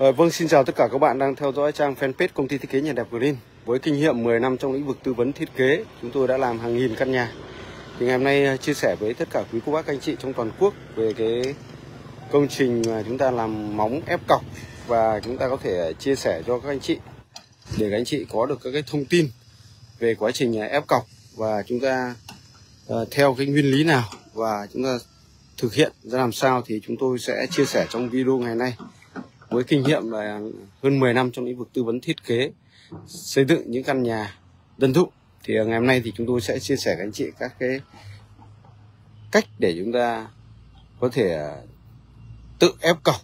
Vâng, xin chào tất cả các bạn đang theo dõi trang fanpage công ty thiết kế Nhà Đẹp Green. Với kinh nghiệm 10 năm trong lĩnh vực tư vấn thiết kế, chúng tôi đã làm hàng nghìn căn nhà. Thì ngày hôm nay chia sẻ với tất cả quý cô bác anh chị trong toàn quốc về cái công trình mà chúng ta làm móng ép cọc, và chúng ta có thể chia sẻ cho các anh chị để các anh chị có được các cái thông tin về quá trình ép cọc và chúng ta theo cái nguyên lý nào và chúng ta thực hiện ra làm sao, thì chúng tôi sẽ chia sẻ trong video ngày nay. Với kinh nghiệm là hơn 10 năm trong lĩnh vực tư vấn thiết kế xây dựng những căn nhà dân thụ, thì ngày hôm nay thì chúng tôi sẽ chia sẻ với anh chị các cái cách để chúng ta có thể tự ép cọc.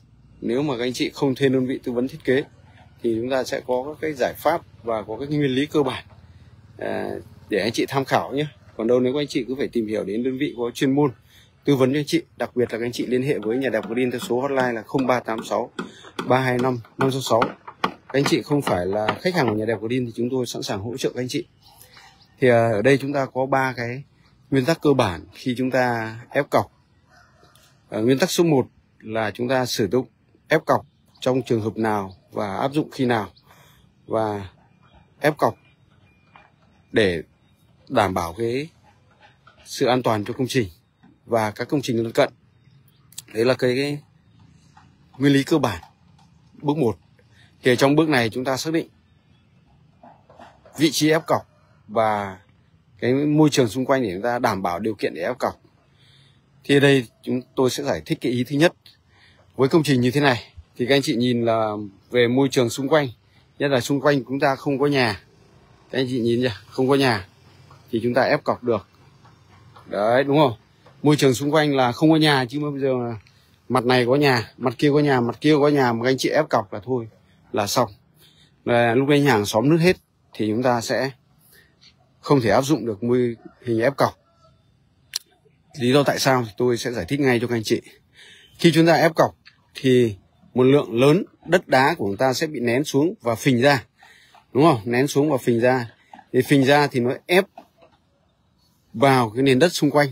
Nếu mà các anh chị không thuê đơn vị tư vấn thiết kế thì chúng ta sẽ có các cái giải pháp và có các nguyên lý cơ bản để anh chị tham khảo nhé. Còn đâu nếu các anh chị cứ phải tìm hiểu đến đơn vị có chuyên môn tư vấn cho anh chị, đặc biệt là các anh chị liên hệ với Nhà Đẹp Green theo số hotline là 0386 325 566. Các anh chị không phải là khách hàng của Nhà Đẹp Green thì chúng tôi sẵn sàng hỗ trợ các anh chị. Thì ở đây chúng ta có 3 cái nguyên tắc cơ bản khi chúng ta ép cọc. Nguyên tắc số 1 là chúng ta sử dụng ép cọc trong trường hợp nào và áp dụng khi nào, và ép cọc để đảm bảo cái sự an toàn cho công trình và các công trình lân cận. Đấy là cái nguyên lý cơ bản bước 1. Thì trong bước này chúng ta xác định vị trí ép cọc và cái môi trường xung quanh để chúng ta đảm bảo điều kiện để ép cọc. Thì ở đây chúng tôi sẽ giải thích cái ý thứ nhất. Với công trình như thế này thì các anh chị nhìn là về môi trường xung quanh, nhất là xung quanh chúng ta không có nhà. Các anh chị nhìn nhá, không có nhà thì chúng ta ép cọc được. Đấy, đúng không? Môi trường xung quanh là không có nhà, chứ bây giờ là mặt này có nhà, mặt kia có nhà, mặt kia có nhà, mà các anh chị ép cọc là thôi, là xong. Là lúc anh hàng xóm nước hết thì chúng ta sẽ không thể áp dụng được mô hình ép cọc. Lý do tại sao thì tôi sẽ giải thích ngay cho các anh chị. Khi chúng ta ép cọc thì một lượng lớn đất đá của chúng ta sẽ bị nén xuống và phình ra, đúng không? Nén xuống và phình ra. Thì phình ra thì nó ép vào cái nền đất xung quanh,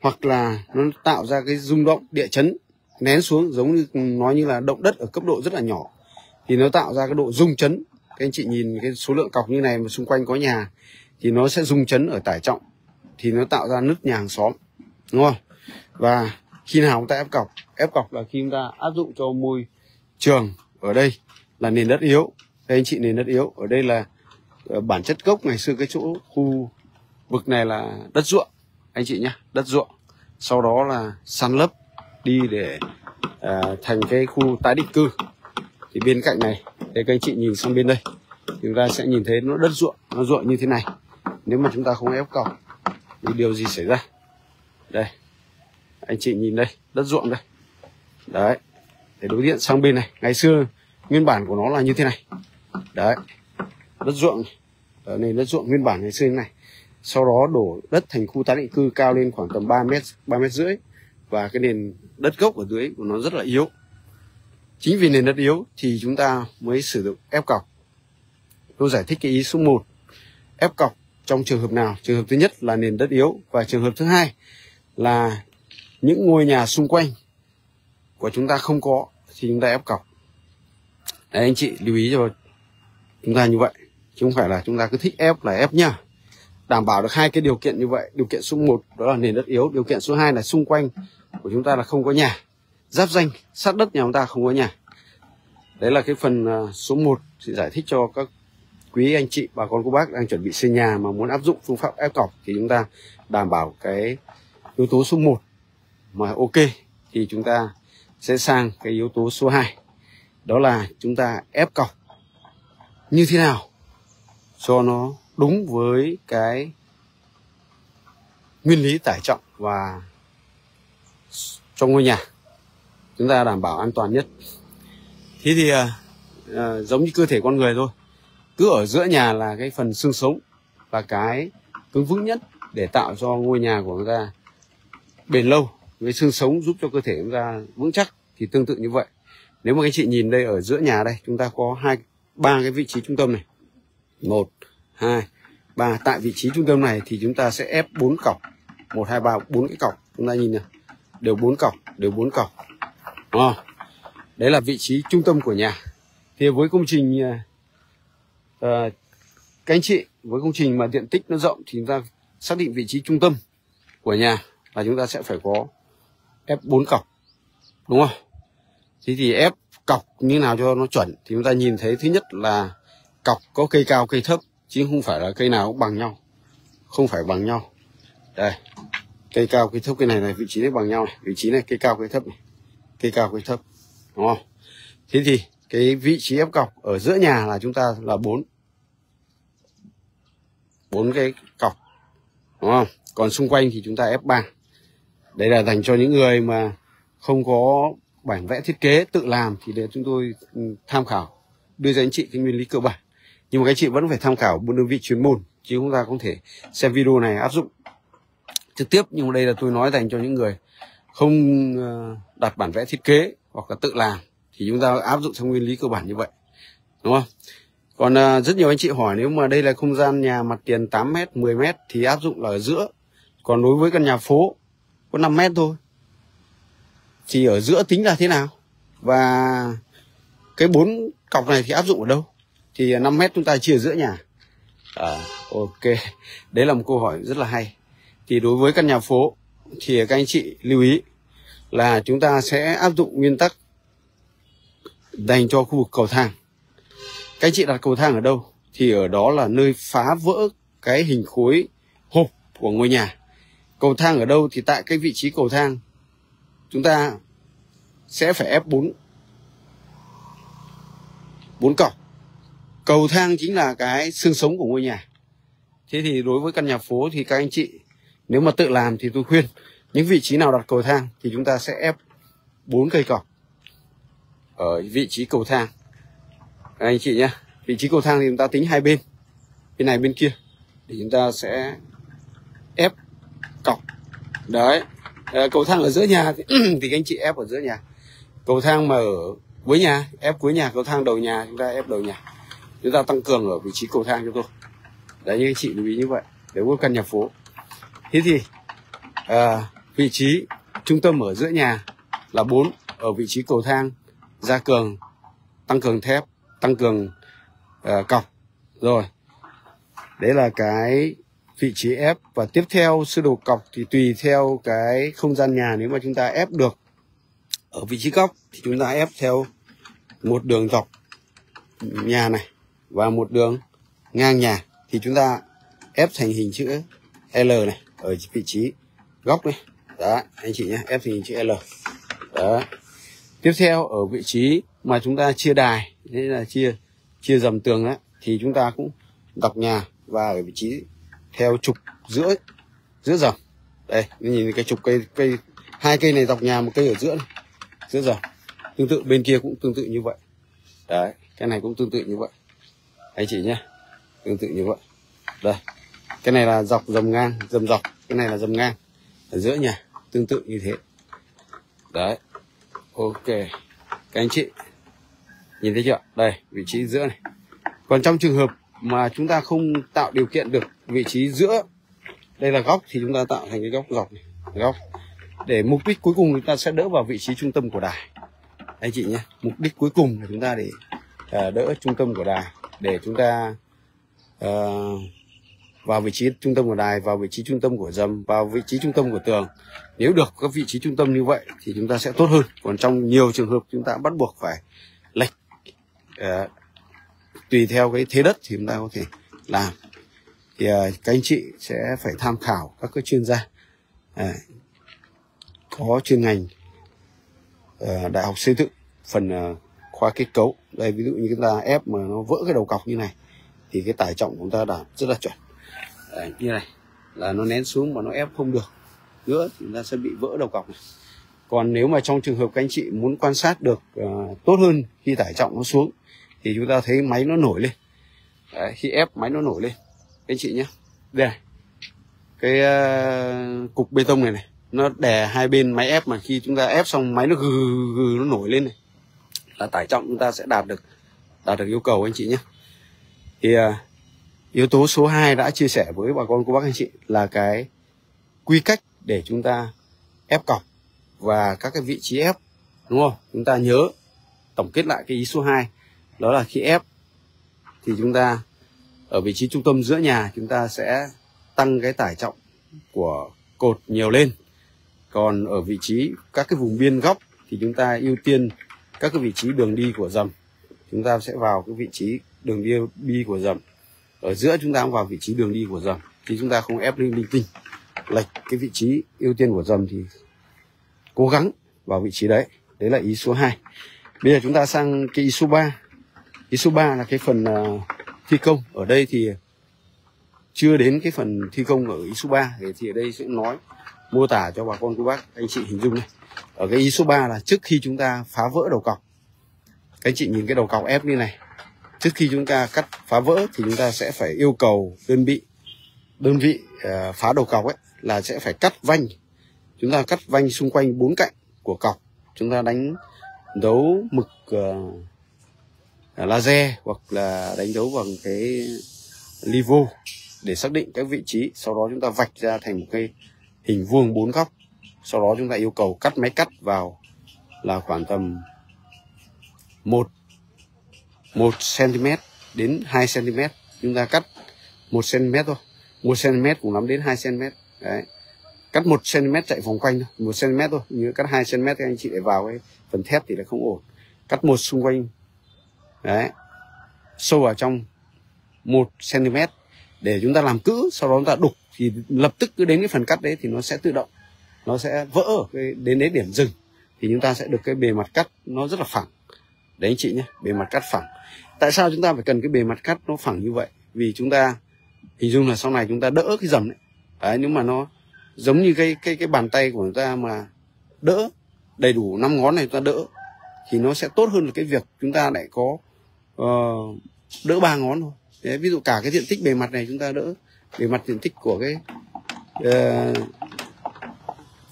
hoặc là nó tạo ra cái rung động địa chấn, nén xuống giống như nói như là động đất ở cấp độ rất là nhỏ, thì nó tạo ra cái độ rung chấn. Các anh chị nhìn cái số lượng cọc như này mà xung quanh có nhà thì nó sẽ rung chấn ở tải trọng, thì nó tạo ra nứt nhà hàng xóm, đúng không? Và khi nào chúng ta ép cọc? Ép cọc là khi chúng ta áp dụng cho môi trường. Ở đây là nền đất yếu, đây anh chị, nền đất yếu. Ở đây là bản chất gốc ngày xưa cái chỗ khu vực này là đất ruộng anh chị nhé, đất ruộng, sau đó là san lấp đi để thành cái khu tái định cư. Thì bên cạnh này, để các anh chị nhìn sang bên đây, chúng ta sẽ nhìn thấy nó đất ruộng, nó ruộng như thế này. Nếu mà chúng ta không ép cọc thì điều gì xảy ra? Đây, anh chị nhìn đây, đất ruộng đây. Đấy, để đối diện sang bên này, ngày xưa nguyên bản của nó là như thế này. Đấy, đất ruộng, ở này đất ruộng nguyên bản ngày xưa như thế này. Sau đó đổ đất thành khu tái định cư cao lên khoảng tầm 3 mét rưỡi. Và cái nền đất gốc ở dưới của nó rất là yếu. Chính vì nền đất yếu thì chúng ta mới sử dụng ép cọc. Tôi giải thích cái ý số 1. Ép cọc trong trường hợp nào? Trường hợp thứ nhất là nền đất yếu, và trường hợp thứ hai là những ngôi nhà xung quanh của chúng ta không có thì chúng ta ép cọc. Đấy, anh chị lưu ý cho chúng ta như vậy, chứ không phải là chúng ta cứ thích ép là ép nhá. Đảm bảo được hai cái điều kiện như vậy. Điều kiện số 1 đó là nền đất yếu. Điều kiện số 2 là xung quanh của chúng ta là không có nhà, giáp danh sát đất nhà chúng ta không có nhà. Đấy là cái phần số 1 sẽ giải thích cho các quý anh chị, bà con cô bác đang chuẩn bị xây nhà mà muốn áp dụng phương pháp ép cọc, thì chúng ta đảm bảo cái yếu tố số 1 mà ok thì chúng ta sẽ sang cái yếu tố số 2. Đó là chúng ta ép cọc như thế nào cho nó đúng với cái nguyên lý tải trọng và trong ngôi nhà chúng ta đảm bảo an toàn nhất. Thế thì giống như cơ thể con người thôi, cứ ở giữa nhà là cái phần xương sống và cái cứng vững nhất để tạo cho ngôi nhà của chúng ta bền lâu, với xương sống giúp cho cơ thể chúng ta vững chắc. Thì tương tự như vậy, nếu mà các chị nhìn đây, ở giữa nhà đây chúng ta có 3 cái vị trí trung tâm này, 1, 2, 3. Tại vị trí trung tâm này thì chúng ta sẽ ép 4 cọc, 1, 2, 3, 4 cái cọc. Chúng ta nhìn này, đều 4 cọc, đều 4 cọc. Đấy là vị trí trung tâm của nhà. Thì với công trình các anh chị, với công trình mà diện tích nó rộng thì chúng ta xác định vị trí trung tâm của nhà là chúng ta sẽ phải có F4 cọc, đúng không? Thế thì F cọc như nào cho nó chuẩn thì chúng ta nhìn thấy thứ nhất là cọc có cây cao cây thấp, chứ không phải là cây nào cũng bằng nhau. Không phải bằng nhau. Đây, cây cao cây thấp, cây này là vị trí đấy bằng nhau này, vị trí này cây cao cây thấp này, cây cao cây thấp, đúng không? Thế thì cái vị trí F cọc ở giữa nhà là chúng ta là bốn cái cọc, đúng không? Còn xung quanh thì chúng ta F3. Đây là dành cho những người mà không có bản vẽ thiết kế tự làm thì để chúng tôi tham khảo đưa cho anh chị cái nguyên lý cơ bản, nhưng mà các anh chị vẫn phải tham khảo một đơn vị chuyên môn, chứ chúng ta không thể xem video này áp dụng trực tiếp. Nhưng mà đây là tôi nói dành cho những người không đặt bản vẽ thiết kế hoặc là tự làm thì chúng ta áp dụng theo nguyên lý cơ bản như vậy, đúng không? Còn rất nhiều anh chị hỏi nếu mà đây là không gian nhà mặt tiền 8m, 10m thì áp dụng là ở giữa. Còn đối với căn nhà phố có 5m thôi thì ở giữa tính là thế nào? Và cái 4 cọc này thì áp dụng ở đâu? Thì 5m chúng ta chia ở giữa nhà. Ok, đấy là một câu hỏi rất là hay. Thì đối với căn nhà phố thì các anh chị lưu ý là chúng ta sẽ áp dụng nguyên tắc dành cho khu vực cầu thang. Các anh chị đặt cầu thang ở đâu thì ở đó là nơi phá vỡ cái hình khối hộp của ngôi nhà. Cầu thang ở đâu thì tại cái vị trí cầu thang chúng ta sẽ phải ép 4 cọc. Cầu thang chính là cái xương sống của ngôi nhà. Thế thì đối với căn nhà phố thì các anh chị nếu mà tự làm thì tôi khuyên những vị trí nào đặt cầu thang thì chúng ta sẽ ép 4 cây cọc ở vị trí cầu thang. Đấy, anh chị nhé, vị trí cầu thang thì chúng ta tính hai bên, bên này bên kia, thì chúng ta sẽ ép cọc. Đấy, cầu thang ở giữa nhà thì các anh chị ép ở giữa nhà. Cầu thang mà ở cuối nhà ép cuối nhà, cầu thang đầu nhà chúng ta ép đầu nhà. Chúng ta tăng cường ở vị trí cầu thang cho tôi. Đấy, như anh chị lưu ý như vậy để có căn nhà phố. Thế thì vị trí trung tâm ở giữa nhà là 4, ở vị trí cầu thang gia cường, tăng cường thép, tăng cường cọc. Rồi, đấy là cái vị trí ép. Và tiếp theo sơ đồ cọc thì tùy theo cái không gian nhà, nếu mà chúng ta ép được ở vị trí góc thì chúng ta ép theo một đường dọc nhà này và một đường ngang nhà, thì chúng ta ép thành hình chữ L này ở vị trí góc này. Đó, anh chị nhé, ép thành hình chữ L. Đó. Tiếp theo ở vị trí mà chúng ta chia đài, thế là chia dầm tường đó, thì chúng ta cũng dọc nhà và ở vị trí theo trục giữa dòng. Đây, nhìn cái trục cây hai cây này dọc nhà, một cây ở giữa này, giữa dòng. Tương tự bên kia cũng tương tự như vậy. Đấy, cái này cũng tương tự như vậy. Anh chị nhé, tương tự như vậy. Đây, cái này là dọc dầm ngang, dầm dọc, cái này là dầm ngang ở giữa nhà, tương tự như thế. Đấy, ok, các anh chị nhìn thấy chưa? Đây, vị trí giữa này. Còn trong trường hợp mà chúng ta không tạo điều kiện được vị trí giữa, đây là góc, thì chúng ta tạo thành cái góc dọc này, góc, để mục đích cuối cùng chúng ta sẽ đỡ vào vị trí trung tâm của đài. Anh chị nhé, mục đích cuối cùng là chúng ta để đỡ trung tâm của đài, để chúng ta vào vị trí trung tâm của đài, vào vị trí trung tâm của dầm, vào vị trí trung tâm của tường. Nếu được các vị trí trung tâm như vậy thì chúng ta sẽ tốt hơn. Còn trong nhiều trường hợp chúng ta bắt buộc phải lệch tùy theo cái thế đất thì chúng ta có thể làm. Thì các anh chị sẽ phải tham khảo các cái chuyên gia có chuyên ngành đại học xây dựng, phần khoa kết cấu. Đây, ví dụ như chúng ta ép mà nó vỡ cái đầu cọc như này thì cái tải trọng của chúng ta đạt rất là chuẩn. Đấy, như này là nó nén xuống mà nó ép không được nữa thì chúng ta sẽ bị vỡ đầu cọc này. Còn nếu mà trong trường hợp các anh chị muốn quan sát được tốt hơn khi tải trọng nó xuống thì chúng ta thấy máy nó nổi lên. Đấy, khi ép máy nó nổi lên các anh chị nhé. Đây này, cái cục bê tông này này, nó đè hai bên máy ép, mà khi chúng ta ép xong máy nó gừ nó nổi lên này, là tải trọng chúng ta sẽ đạt được yêu cầu anh chị nhé. Thì yếu tố số 2 đã chia sẻ với bà con cô bác anh chị là cái quy cách để chúng ta ép cọc và các cái vị trí ép, đúng không? Chúng ta nhớ tổng kết lại cái ý số 2, đó là khi ép thì chúng ta ở vị trí trung tâm giữa nhà, chúng ta sẽ tăng cái tải trọng của cột nhiều lên. Còn ở vị trí các cái vùng biên góc thì chúng ta ưu tiên các cái vị trí đường đi của dầm. Chúng ta sẽ vào cái vị trí đường đi của dầm. Ở giữa chúng ta cũng vào vị trí đường đi của dầm. Thì chúng ta không ép lên linh tinh, lệch cái vị trí ưu tiên của dầm thì cố gắng vào vị trí đấy. Đấy là ý số 2. Bây giờ chúng ta sang cái ý số 3. Ý số 3 là cái phần thi công. Ở đây thì chưa đến cái phần thi công ở ý số 3. Thì ở đây sẽ nói mô tả cho bà con cô bác, anh chị hình dung này. Ở cái ý số 3 là trước khi chúng ta phá vỡ đầu cọc. Các anh chị nhìn cái đầu cọc ép như này. Trước khi chúng ta cắt phá vỡ thì chúng ta sẽ phải yêu cầu đơn vị phá đầu cọc ấy là sẽ phải cắt vanh. Chúng ta cắt vanh xung quanh 4 cạnh của cọc. Chúng ta đánh dấu mực laser hoặc là đánh dấu bằng cái livo để xác định các vị trí. Sau đó chúng ta vạch ra thành một cái hình vuông 4 góc. Sau đó chúng ta yêu cầu cắt máy cắt vào là khoảng tầm 1 cm đến 2 cm. Chúng ta cắt 1 cm thôi, 1 cm cũng lắm đến 2 cm. Đấy, cắt 1 cm chạy vòng quanh thôi, 1 cm thôi. Như cắt 2 cm thì anh chị lại vào cái phần thép thì lại không ổn. Cắt một xung quanh, đấy, sâu vào trong 1 cm để chúng ta làm cữ. Sau đó chúng ta đục thì lập tức cứ đến cái phần cắt đấy thì nó sẽ tự động, nó sẽ vỡ ở cái đến đấy điểm dừng thì chúng ta sẽ được cái bề mặt cắt nó rất là phẳng. Đấy anh chị nhé, bề mặt cắt phẳng. Tại sao chúng ta phải cần cái bề mặt cắt nó phẳng như vậy? Vì chúng ta hình dung là sau này chúng ta đỡ cái dầm đấy. Đấy, nếu mà nó giống như cái bàn tay của chúng ta mà đỡ đầy đủ 5 ngón này, chúng ta đỡ thì nó sẽ tốt hơn là cái việc chúng ta lại có đỡ 3 ngón thôi. Đấy, ví dụ cả cái diện tích bề mặt này chúng ta đỡ bề mặt diện tích của cái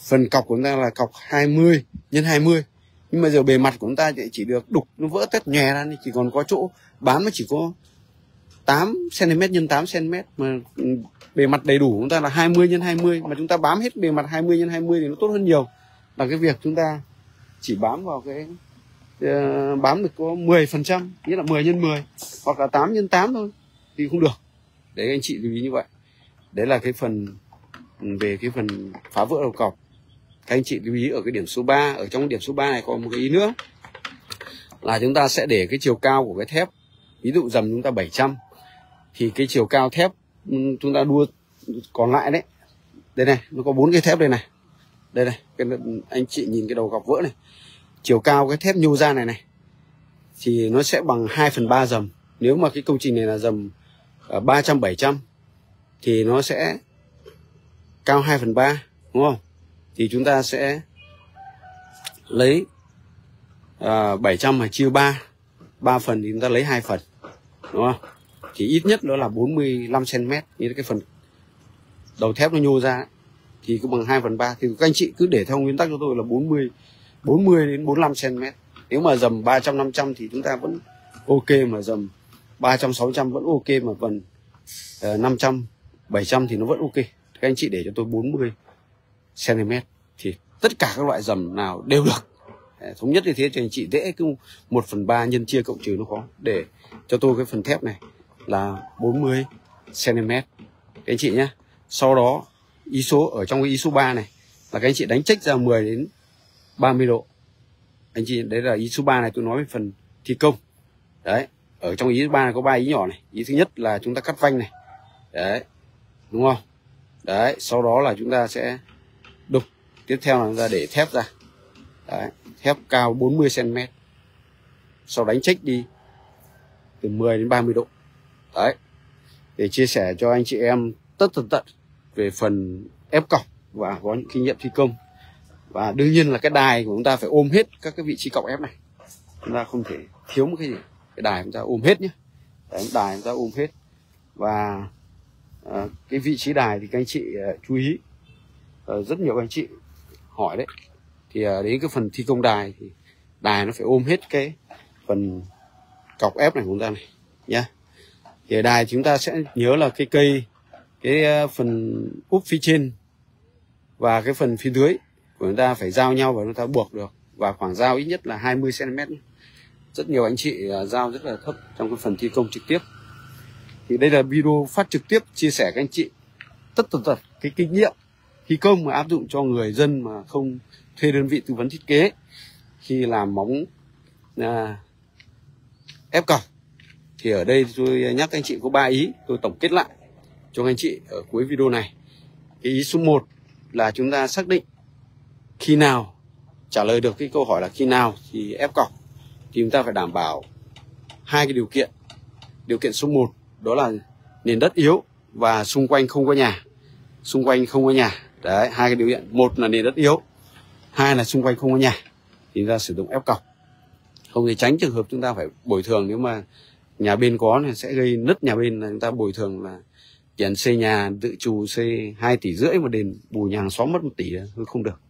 phần cọc của chúng ta là cọc 20 x 20. Nhưng mà giờ bề mặt của chúng ta chỉ được đục nó vỡ tét nhòe ra, chỉ còn có chỗ bám nó chỉ có 8 cm x 8 cm, mà bề mặt đầy đủ chúng ta là 20 x 20, mà chúng ta bám hết bề mặt 20 x 20 thì nó tốt hơn nhiều là cái việc chúng ta chỉ bám vào cái bám được có 10%, nghĩa là 10 x 10 hoặc là 8 x 8 thôi thì không được. Đấy anh chị lưu ý như vậy. Đấy là cái phần về cái phần phá vỡ đầu cọc. Các anh chị lưu ý ở cái điểm số 3, ở trong điểm số 3 này còn một cái ý nữa là chúng ta sẽ để cái chiều cao của cái thép. Ví dụ dầm chúng ta 700 thì cái chiều cao thép chúng ta đua còn lại đấy. Đây này, nó có 4 cái thép đây này. Đây này, anh chị nhìn cái đầu gọc vỡ này. Chiều cao cái thép nhô ra này này thì nó sẽ bằng 2/3 dầm. Nếu mà cái công trình này là dầm 300-700 thì nó sẽ cao 2/3, đúng không? Thì chúng ta sẽ lấy 700 mà chia 3 phần thì chúng ta lấy 2 phần, đúng không? Thì ít nhất nó là 45 cm. Như cái phần đầu thép nó nhô ra thì cũng bằng 2/3. Thì các anh chị cứ để theo nguyên tắc cho tôi là 40 đến 45 cm. Nếu mà dầm 300-500 thì chúng ta vẫn ok, mà dầm 300-600 vẫn ok, mà phần 500-700 thì nó vẫn ok. Các anh chị để cho tôi 40 cm thì tất cả các loại dầm nào đều được. Thống nhất như thế cho anh chị dễ, cứ 1/3 nhân chia cộng trừ nó khó. Để cho tôi cái phần thép này là 40 cm các anh chị nhé. Sau đó ý số ở trong cái ý số 3 này là các anh chị đánh chếch ra 10 đến 30 độ. Anh chị, đấy là ý số 3 này tôi nói về phần thi công. Đấy, ở trong ý số 3 này có 3 ý nhỏ này. Ý thứ nhất là chúng ta cắt vanh này, đấy, đúng không? Đấy, sau đó là chúng ta sẽ đục. Tiếp theo là chúng ta để thép ra. Đấy, thép cao 40 cm. Sau đánh chếch đi từ 10 đến 30 độ. Đấy, để chia sẻ cho anh chị em tất tần tật về phần ép cọc và có những kinh nghiệm thi công. Và đương nhiên là cái đài của chúng ta phải ôm hết các cái vị trí cọc ép này. Chúng ta không thể thiếu một cái gì. Cái đài chúng ta ôm hết nhé. Đấy, đài chúng ta ôm hết. Và cái vị trí đài thì các anh chị chú ý. Rất nhiều anh chị hỏi đấy. Thì đến cái phần thi công đài thì đài nó phải ôm hết cái phần cọc ép này của chúng ta này nhá. Thì đài chúng ta sẽ nhớ là cái cây, cái phần úp phía trên và cái phần phía dưới của chúng ta phải giao nhau và chúng ta buộc được. Và khoảng giao ít nhất là 20 cm. rất nhiều anh chị giao rất là thấp trong cái phần thi công trực tiếp. Thì đây là video phát trực tiếp chia sẻ các anh chị tất tần tật cái kinh nghiệm thi công mà áp dụng cho người dân mà không thuê đơn vị tư vấn thiết kế khi làm móng ép cọc. Thì ở đây tôi nhắc anh chị có 3 ý, tôi tổng kết lại cho anh chị ở cuối video này. Cái ý số 1 là chúng ta xác định khi nào, trả lời được cái câu hỏi là khi nào thì ép cọc, thì chúng ta phải đảm bảo hai cái điều kiện. Điều kiện số 1 đó là nền đất yếu và xung quanh không có nhà. Đấy, hai cái điều kiện, một là nền đất yếu, hai là xung quanh không có nhà, thì chúng ta sử dụng ép cọc. Không thì tránh trường hợp chúng ta phải bồi thường, nếu mà nhà bên có thì sẽ gây nứt nhà bên, là chúng ta bồi thường là tiền xây nhà tự chủ xây 2,5 tỷ mà đền bù nhà hàng xóm mất 1 tỷ không được,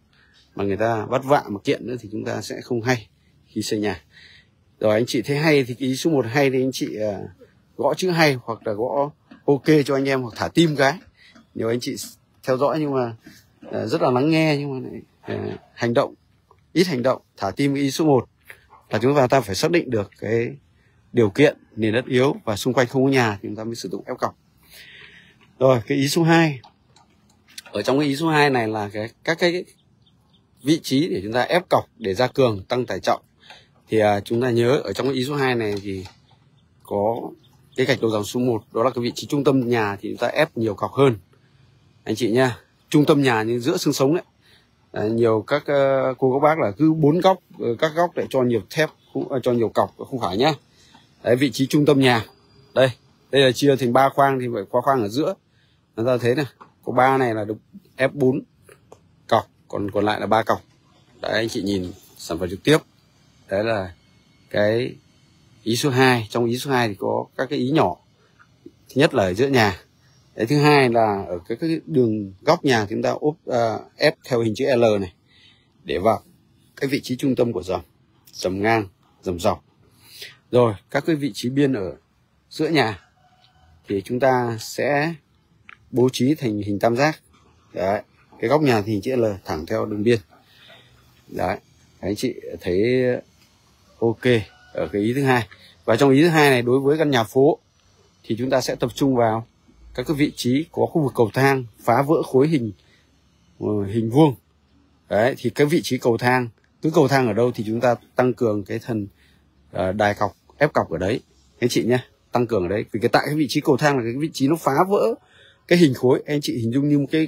mà người ta vất vả mà kiện nữa thì chúng ta sẽ không hay khi xây nhà. Rồi anh chị thấy hay thì ý số 1 hay thì anh chị gõ chữ hay hoặc là gõ ok cho anh em, hoặc thả tim cái. Nhiều anh chị theo dõi nhưng mà rất là lắng nghe nhưng mà hành động ít, hành động. Thả tim ý số 1 là chúng ta phải xác định được cái điều kiện nền đất yếu và xung quanh không có nhà thì chúng ta mới sử dụng ép cọc. Rồi cái ý số 2, ở trong cái ý số 2 này là các cái vị trí để chúng ta ép cọc để gia cường tăng tải trọng. Thì chúng ta nhớ ở trong cái ý số 2 này thì có cái gạch đầu dòng số 1, đó là cái vị trí trung tâm nhà thì chúng ta ép nhiều cọc hơn anh chị nha. Trung tâm nhà như giữa xương sống đấy, nhiều các cô các bác là cứ 4 góc các góc lại cho nhiều thép, cho nhiều cọc, không phải nhá. Đấy, vị trí trung tâm nhà đây là chia thành 3 khoang thì phải khóa khoang ở giữa. Chúng ta thấy này, có 3 này là được ép 4 cọc, còn lại là 3 cọc. Đấy, anh chị nhìn sản phẩm trực tiếp. Đấy là cái ý số 2. Trong ý số 2 thì có các cái ý nhỏ. Thứ nhất là ở giữa nhà. Đấy, thứ hai là ở cái đường góc nhà chúng ta ép theo hình chữ L này để vào cái vị trí trung tâm của dầm, dầm ngang, dầm dọc. Rồi các cái vị trí biên ở giữa nhà thì chúng ta sẽ bố trí thành hình tam giác. Đấy, cái góc nhà thì hình chữ L thẳng theo đường biên. Đấy, anh chị thấy ok ở cái ý thứ hai. Và trong ý thứ hai này, đối với căn nhà phố thì chúng ta sẽ tập trung vào các cái vị trí có khu vực cầu thang phá vỡ khối hình vuông. Đấy, thì cái vị trí cầu thang, cứ cầu thang ở đâu thì chúng ta tăng cường cái thần đài cọc, ép cọc ở đấy anh chị nhé, tăng cường ở đấy. Vì cái tại cái vị trí cầu thang là cái vị trí nó phá vỡ cái hình khối. Anh chị hình dung như một cái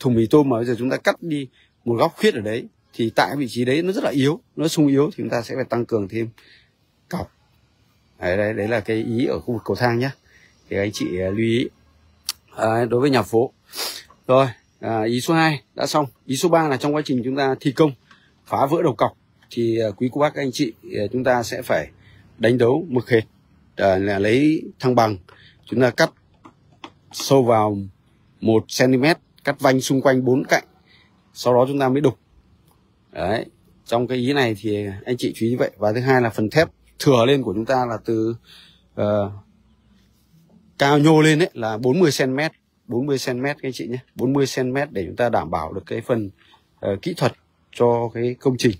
thùng mì tôm mà bây giờ chúng ta cắt đi một góc khuyết ở đấy, thì tại cái vị trí đấy nó rất là yếu, nó sung yếu, thì chúng ta sẽ phải tăng cường thêm cọc. Đấy là cái ý ở khu vực cầu thang nhé, thì anh chị lưu ý đối với nhà phố. Rồi ý số 2 đã xong. Ý số 3 là trong quá trình chúng ta thi công phá vỡ đầu cọc thì quý cô bác anh chị chúng ta sẽ phải đánh dấu mực hệt, là lấy thăng bằng chúng ta cắt sâu vào 1 cm, cắt vanh xung quanh 4 cạnh, sau đó chúng ta mới đục. Đấy, trong cái ý này thì anh chị chú ý như vậy. Và thứ hai là phần thép thừa lên của chúng ta là từ cao nhô lên đấy là 40 cm, 40 cm các anh chị nhé, 40 cm để chúng ta đảm bảo được cái phần kỹ thuật cho cái công trình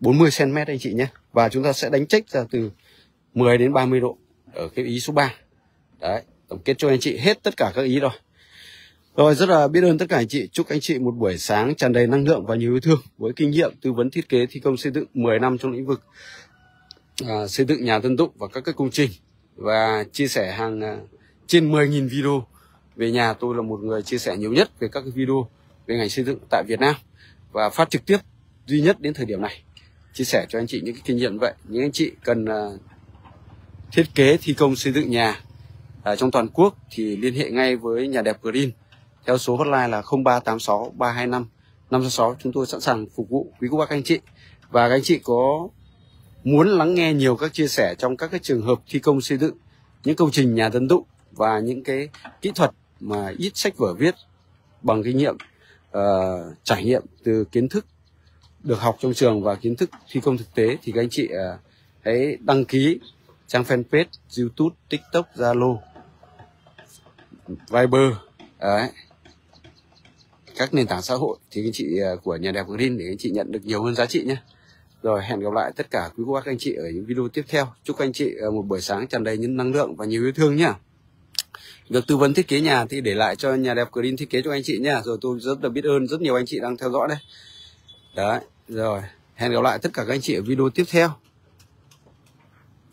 40 cm anh chị nhé. Và chúng ta sẽ đánh chếch ra từ 10 đến 30 độ ở cái ý số 3. Đấy, tổng kết cho anh chị hết tất cả các ý rồi. Rồi, rất là biết ơn tất cả anh chị. Chúc anh chị một buổi sáng tràn đầy năng lượng và nhiều yêu thương. Với kinh nghiệm tư vấn thiết kế thi công xây dựng 10 năm trong lĩnh vực xây dựng nhà dân dụng và các cái công trình, và chia sẻ hàng trên 10.000 video về nhà, tôi là một người chia sẻ nhiều nhất về các cái video về ngành xây dựng tại Việt Nam và phát trực tiếp duy nhất đến thời điểm này. Chia sẻ cho anh chị những cái kinh nghiệm vậy. Những anh chị cần thiết kế thi công xây dựng nhà trong toàn quốc thì liên hệ ngay với Nhà Đẹp Green theo số hotline là 0386 325 566. Chúng tôi sẵn sàng phục vụ quý cô bác anh chị. Và các anh chị có muốn lắng nghe nhiều các chia sẻ trong các cái trường hợp thi công xây dựng những công trình nhà dân dụng và những cái kỹ thuật mà ít sách vở viết, bằng kinh nghiệm trải nghiệm từ kiến thức được học trong trường và kiến thức thi công thực tế, thì các anh chị hãy đăng ký trang fanpage, YouTube, TikTok, Zalo, Viber, các nền tảng xã hội thì các anh chị của Nhà Đẹp Green để các anh chị nhận được nhiều hơn giá trị nhé. Rồi hẹn gặp lại tất cả quý cô bác anh chị ở những video tiếp theo. Chúc anh chị một buổi sáng tràn đầy những năng lượng và nhiều yêu thương nhá. Việc tư vấn thiết kế nhà thì để lại cho Nhà Đẹp Green thiết kế cho anh chị nha. Rồi tôi rất là biết ơn rất nhiều anh chị đang theo dõi đây. Đấy, rồi hẹn gặp lại tất cả các anh chị ở video tiếp theo.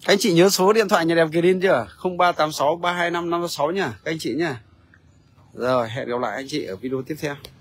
Các anh chị nhớ số điện thoại Nhà Đẹp Green chưa? 0386 325 566 nha, các anh chị nha. Rồi hẹn gặp lại anh chị ở video tiếp theo.